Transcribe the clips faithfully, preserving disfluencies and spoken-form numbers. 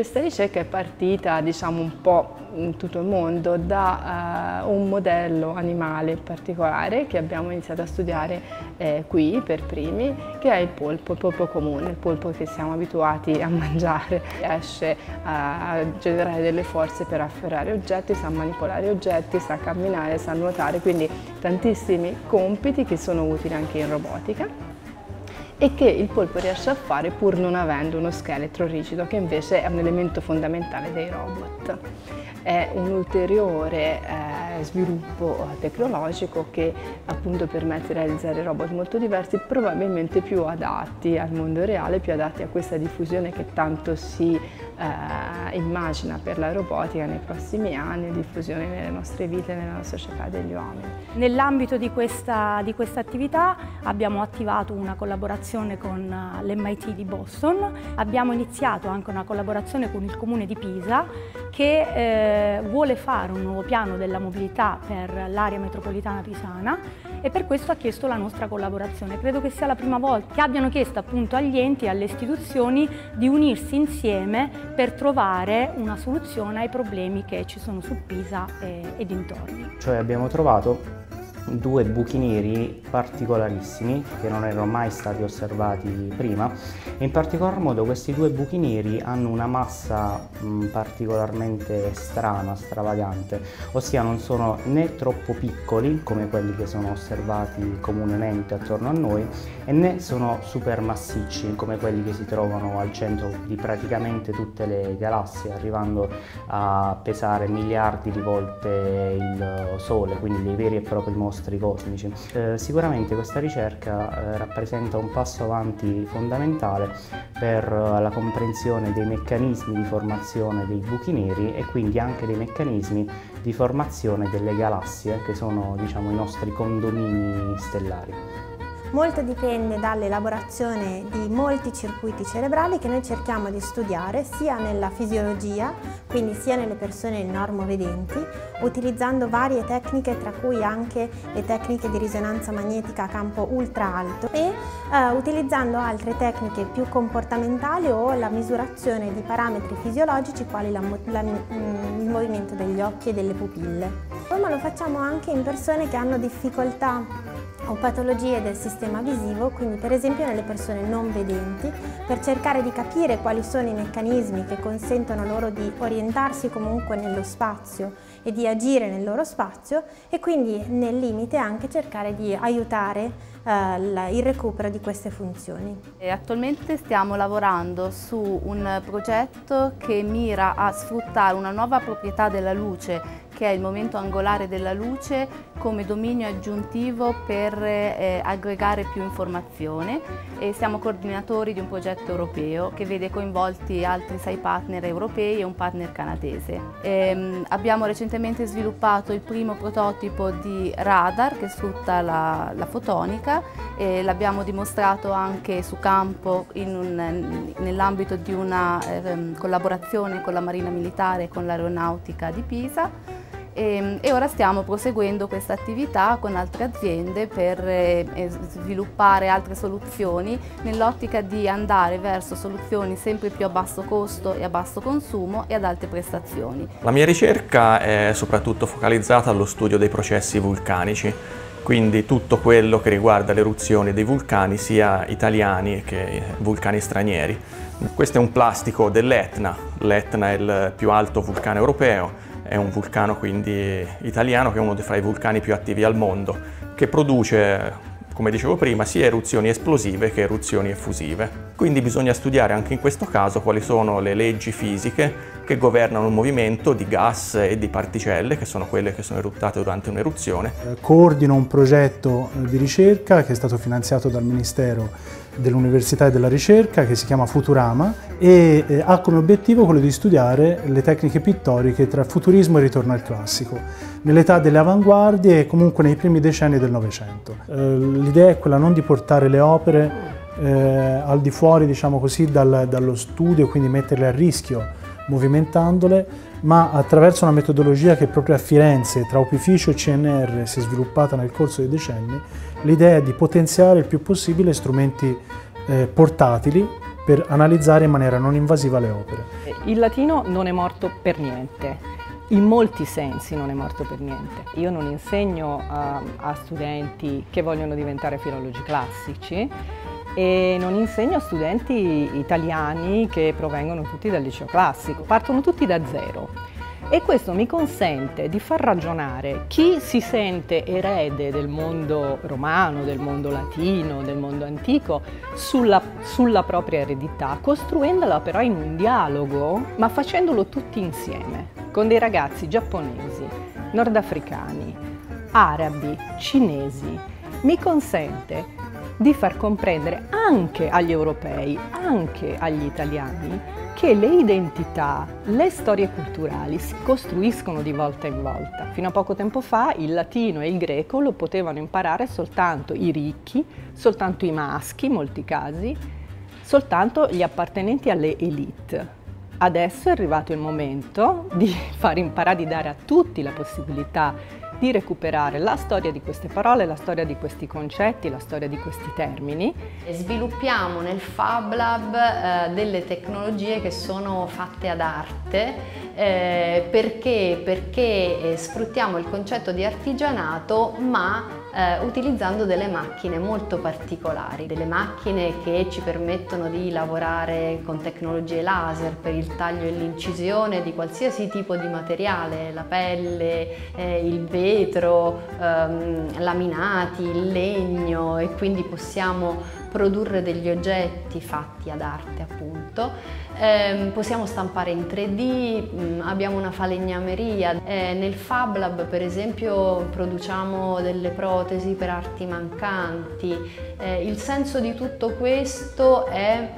Questa ricerca è partita, diciamo, un po' in tutto il mondo da uh, un modello animale in particolare che abbiamo iniziato a studiare eh, qui per primi, che è il polpo, il polpo comune, il polpo che siamo abituati a mangiare. Riesce a, a generare delle forze per afferrare oggetti, sa manipolare oggetti, sa camminare, sa nuotare, quindi tantissimi compiti che sono utili anche in robotica e che il polpo riesce a fare pur non avendo uno scheletro rigido, che invece è un elemento fondamentale dei robot. È un ulteriore eh, sviluppo tecnologico che appunto permette di realizzare robot molto diversi, probabilmente più adatti al mondo reale, più adatti a questa diffusione che tanto si eh, immagina per la robotica nei prossimi anni, diffusione nelle nostre vite, nella nostra società degli uomini. Nell'ambito di questa, di questa attività abbiamo attivato una collaborazione con l'emme i ti di Boston, abbiamo iniziato anche una collaborazione con il comune di Pisa che eh, vuole fare un nuovo piano della mobilità per l'area metropolitana pisana e per questo ha chiesto la nostra collaborazione. Credo che sia la prima volta che abbiano chiesto appunto agli enti e alle istituzioni di unirsi insieme per trovare una soluzione ai problemi che ci sono su Pisa e, e dintorni. Cioè abbiamo trovato due buchi neri particolarissimi che non erano mai stati osservati prima. In particolar modo questi due buchi neri hanno una massa mh, particolarmente strana, stravagante, ossia non sono né troppo piccoli come quelli che sono osservati comunemente attorno a noi e né sono super massicci come quelli che si trovano al centro di praticamente tutte le galassie, arrivando a pesare miliardi di volte il Sole, quindi dei veri e propri mostri cosmici. Eh, sicuramente questa ricerca eh, rappresenta un passo avanti fondamentale per eh, la comprensione dei meccanismi di formazione dei buchi neri e quindi anche dei meccanismi di formazione delle galassie, che sono, diciamo, i nostri condomini stellari. Molto dipende dall'elaborazione di molti circuiti cerebrali che noi cerchiamo di studiare sia nella fisiologia, quindi sia nelle persone normovedenti, utilizzando varie tecniche tra cui anche le tecniche di risonanza magnetica a campo ultra alto e eh, utilizzando altre tecniche più comportamentali o la misurazione di parametri fisiologici quali la, la, il movimento degli occhi e delle pupille. Poi, ma lo facciamo anche in persone che hanno difficoltà o patologie del sistema visivo, quindi per esempio nelle persone non vedenti, per cercare di capire quali sono i meccanismi che consentono loro di orientarsi comunque nello spazio e di agire nel loro spazio e quindi nel limite anche cercare di aiutare il recupero di queste funzioni. Attualmente stiamo lavorando su un progetto che mira a sfruttare una nuova proprietà della luce, che è il momento angolare della luce, come dominio aggiuntivo per eh, aggregare più informazione, e siamo coordinatori di un progetto europeo che vede coinvolti altri sei partner europei e un partner canadese. E, abbiamo recentemente sviluppato il primo prototipo di radar che sfrutta la, la fotonica. L'abbiamo dimostrato anche su campo nell'ambito di una eh, collaborazione con la Marina Militare e con l'Aeronautica di Pisa e, e ora stiamo proseguendo questa attività con altre aziende per eh, sviluppare altre soluzioni nell'ottica di andare verso soluzioni sempre più a basso costo e a basso consumo e ad alte prestazioni. La mia ricerca è soprattutto focalizzata allo studio dei processi vulcanici, quindi tutto quello che riguarda l'eruzione dei vulcani, sia italiani che vulcani stranieri. Questo è un plastico dell'Etna. L'Etna è il più alto vulcano europeo, è un vulcano quindi italiano che è uno fra i vulcani più attivi al mondo, che produce, come dicevo prima, sia eruzioni esplosive che eruzioni effusive. Quindi bisogna studiare anche in questo caso quali sono le leggi fisiche che governano il movimento di gas e di particelle, che sono quelle che sono eruttate durante un'eruzione. Coordino un progetto di ricerca che è stato finanziato dal Ministero dell'Università e della Ricerca, che si chiama Futurama, e ha come obiettivo quello di studiare le tecniche pittoriche tra futurismo e ritorno al classico, nell'età delle avanguardie e comunque nei primi decenni del Novecento. L'idea è quella non di portare le opere eh, al di fuori, diciamo così, dal, dallo studio, quindi metterle a rischio movimentandole, ma attraverso una metodologia che proprio a Firenze, tra Opificio e C N R, si è sviluppata nel corso dei decenni. L'idea è di potenziare il più possibile strumenti eh, portatili per analizzare in maniera non invasiva le opere. Il latino non è morto per niente. In molti sensi non è morto per niente. Io non insegno um, a studenti che vogliono diventare filologi classici e non insegno a studenti italiani che provengono tutti dal liceo classico. Partono tutti da zero e questo mi consente di far ragionare chi si sente erede del mondo romano, del mondo latino, del mondo antico sulla, sulla propria eredità, costruendola però in un dialogo ma facendolo tutti insieme, con dei ragazzi giapponesi, nordafricani, arabi, cinesi, mi consente di far comprendere anche agli europei, anche agli italiani, che le identità, le storie culturali si costruiscono di volta in volta. Fino a poco tempo fa il latino e il greco lo potevano imparare soltanto i ricchi, soltanto i maschi in molti casi, soltanto gli appartenenti alle élite. Adesso è arrivato il momento di far imparare, di dare a tutti la possibilità di recuperare la storia di queste parole, la storia di questi concetti, la storia di questi termini. Sviluppiamo nel Fab Lab eh, delle tecnologie che sono fatte ad arte eh, perché, perché eh, sfruttiamo il concetto di artigianato ma Eh, utilizzando delle macchine molto particolari, delle macchine che ci permettono di lavorare con tecnologie laser per il taglio e l'incisione di qualsiasi tipo di materiale, la pelle, eh, il vetro, ehm, laminati, il legno, e quindi possiamo produrre degli oggetti fatti ad arte appunto, eh, possiamo stampare in tre D, abbiamo una falegnameria, eh, nel Fab Lab per esempio produciamo delle protesi per arti mancanti, eh, il senso di tutto questo è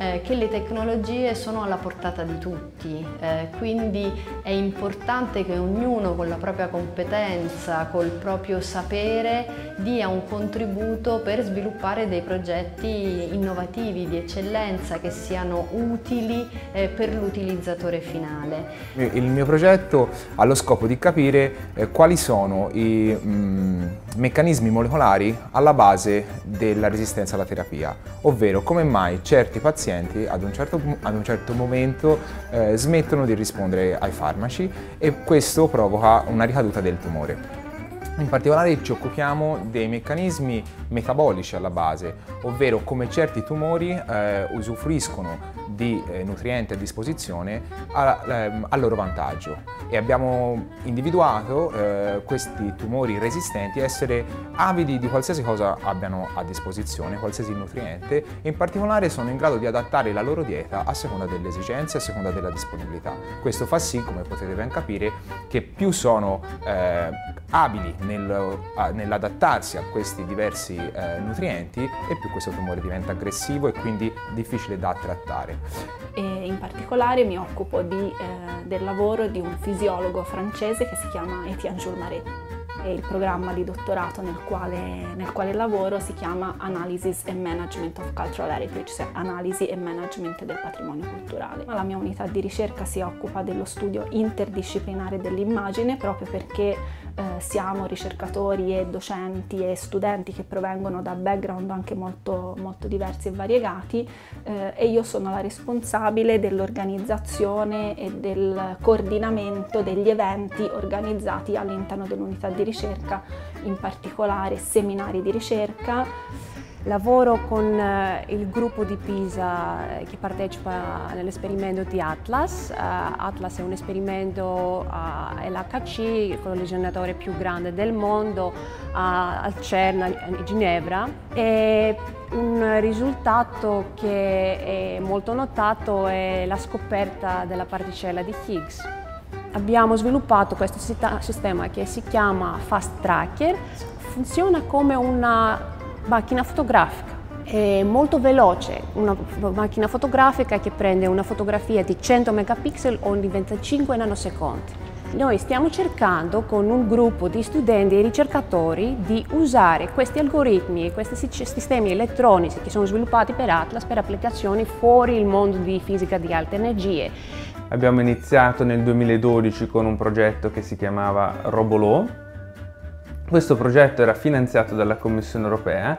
Eh, che le tecnologie sono alla portata di tutti, eh, quindi è importante che ognuno con la propria competenza, col proprio sapere, dia un contributo per sviluppare dei progetti innovativi, di eccellenza, che siano utili eh, per l'utilizzatore finale. Il mio progetto ha lo scopo di capire eh, quali sono i mh, meccanismi molecolari alla base della resistenza alla terapia, ovvero come mai certi pazienti Ad un, certo, ad un certo momento eh, smettono di rispondere ai farmaci e questo provoca una ricaduta del tumore. In particolare ci occupiamo dei meccanismi metabolici alla base, ovvero come certi tumori eh, usufruiscono di eh, nutrienti a disposizione a, ehm, al loro vantaggio, e abbiamo individuato eh, questi tumori resistenti a essere avidi di qualsiasi cosa abbiano a disposizione, qualsiasi nutriente, e in particolare sono in grado di adattare la loro dieta a seconda delle esigenze, a seconda della disponibilità. Questo fa sì, come potete ben capire, che più sono eh, abili nel, nell'adattarsi a questi diversi eh, nutrienti, e più questo tumore diventa aggressivo e quindi difficile da trattare. E in particolare mi occupo di, eh, del lavoro di un fisiologo francese che si chiama Etienne Jourmaret, e il programma di dottorato nel quale, nel quale lavoro si chiama Analysis and Management of Cultural Heritage, cioè analisi e management del patrimonio culturale. La mia unità di ricerca si occupa dello studio interdisciplinare dell'immagine, proprio perché eh, siamo ricercatori e docenti e studenti che provengono da background anche molto, molto diversi e variegati, eh, e io sono la responsabile dell'organizzazione e del coordinamento degli eventi organizzati all'interno dell'unità di ricerca, in particolare seminari di ricerca. Lavoro con il gruppo di Pisa che partecipa all'esperimento di Atlas. Uh, Atlas è un esperimento uh, L H C, il collisionatore più grande del mondo, uh, al CERN a Ginevra. E un risultato che è molto notato è la scoperta della particella di Higgs. Abbiamo sviluppato questo sistema che si chiama Fast Tracker. Funziona come una macchina fotografica, è molto veloce, una macchina fotografica che prende una fotografia di cento megapixel ogni venticinque nanosecondi. Noi stiamo cercando con un gruppo di studenti e ricercatori di usare questi algoritmi e questi sistemi elettronici che sono sviluppati per Atlas per applicazioni fuori il mondo di fisica di alte energie. Abbiamo iniziato nel duemiladodici con un progetto che si chiamava RoboLaw. Questo progetto era finanziato dalla Commissione Europea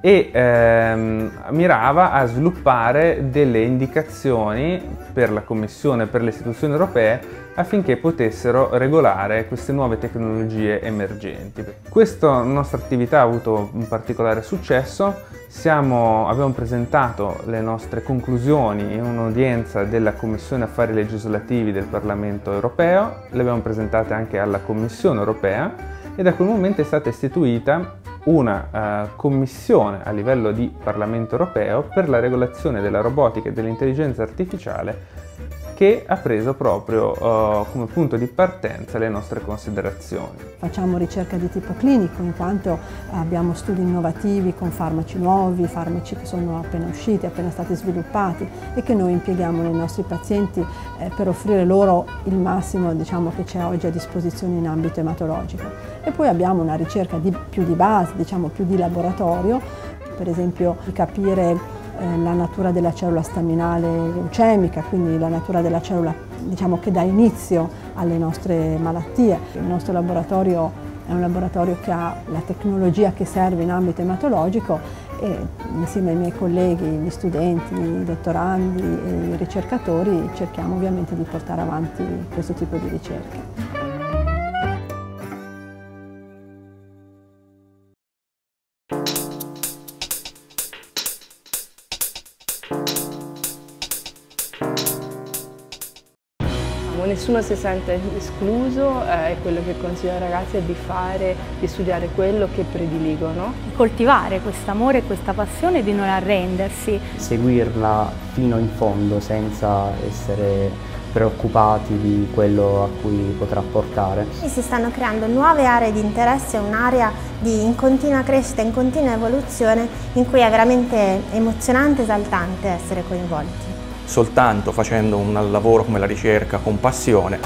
e ehm, mirava a sviluppare delle indicazioni per la Commissione e per le istituzioni europee affinché potessero regolare queste nuove tecnologie emergenti. Questa nostra attività ha avuto un particolare successo. Siamo, abbiamo presentato le nostre conclusioni in un'udienza della Commissione Affari Legislativi del Parlamento Europeo, le abbiamo presentate anche alla Commissione Europea e da quel momento è stata istituita una uh, commissione a livello di Parlamento Europeo per la regolazione della robotica e dell'intelligenza artificiale, che ha preso proprio uh, come punto di partenza le nostre considerazioni. Facciamo ricerca di tipo clinico, in quanto abbiamo studi innovativi con farmaci nuovi, farmaci che sono appena usciti, appena stati sviluppati e che noi impieghiamo nei nostri pazienti eh, per offrire loro il massimo, diciamo, che c'è oggi a disposizione in ambito ematologico. E poi abbiamo una ricerca di, più di base, diciamo più di laboratorio, per esempio di capire la natura della cellula staminale leucemica, quindi la natura della cellula, diciamo, che dà inizio alle nostre malattie. Il nostro laboratorio è un laboratorio che ha la tecnologia che serve in ambito ematologico e insieme ai miei colleghi, gli studenti, i dottorandi e i ricercatori cerchiamo ovviamente di portare avanti questo tipo di ricerche. Nessuno si sente escluso, eh, quello che consiglio ai ragazzi è di fare, di studiare quello che prediligono. Coltivare quest'amore e questa passione, di non arrendersi. Seguirla fino in fondo senza essere preoccupati di quello a cui potrà portare. E si stanno creando nuove aree di interesse, un'area di in continua crescita, in continua evoluzione, in cui è veramente emozionante e esaltante essere coinvolti. Soltanto facendo un lavoro come la ricerca con passione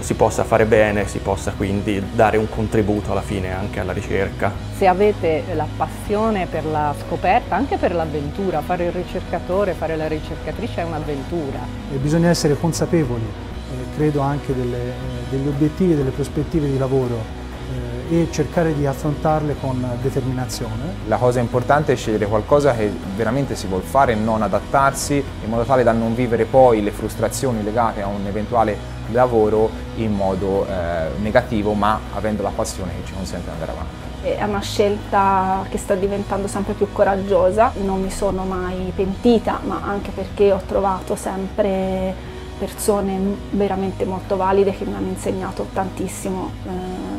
si possa fare bene, si possa quindi dare un contributo alla fine anche alla ricerca. Se avete la passione per la scoperta, anche per l'avventura, fare il ricercatore, fare la ricercatrice è un'avventura. Bisogna essere consapevoli, eh, credo anche delle, eh, degli obiettivi e delle prospettive di lavoro, eh, e cercare di affrontarle con determinazione. La cosa importante è scegliere qualcosa che veramente si vuol fare e non adattarsi, in modo tale da non vivere poi le frustrazioni legate a un eventuale lavoro in modo eh, negativo, ma avendo la passione che ci consente di andare avanti. È una scelta che sta diventando sempre più coraggiosa, non mi sono mai pentita, ma anche perché ho trovato sempre persone veramente molto valide che mi hanno insegnato tantissimo eh,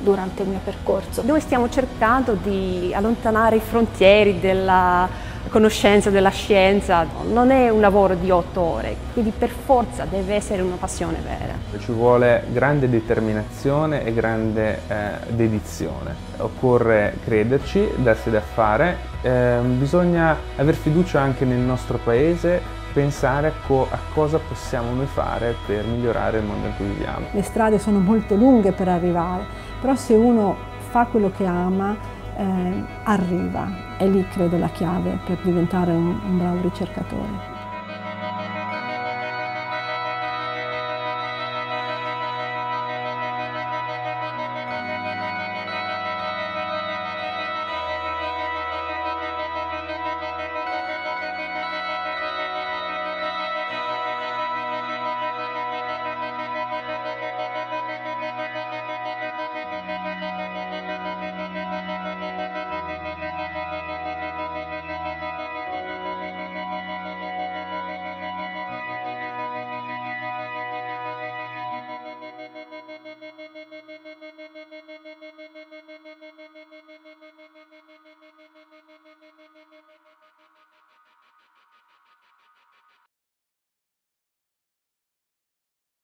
durante il mio percorso. Noi stiamo cercando di allontanare i frontieri della conoscenza, della scienza. Non è un lavoro di otto ore, quindi per forza deve essere una passione vera. Ci vuole grande determinazione e grande eh, dedizione. Occorre crederci, darsi da fare, eh, bisogna aver fiducia anche nel nostro paese, pensare a cosa possiamo noi fare per migliorare il mondo in cui viviamo. Le strade sono molto lunghe per arrivare, però se uno fa quello che ama, eh, arriva. È lì, credo, la chiave per diventare un, un bravo ricercatore.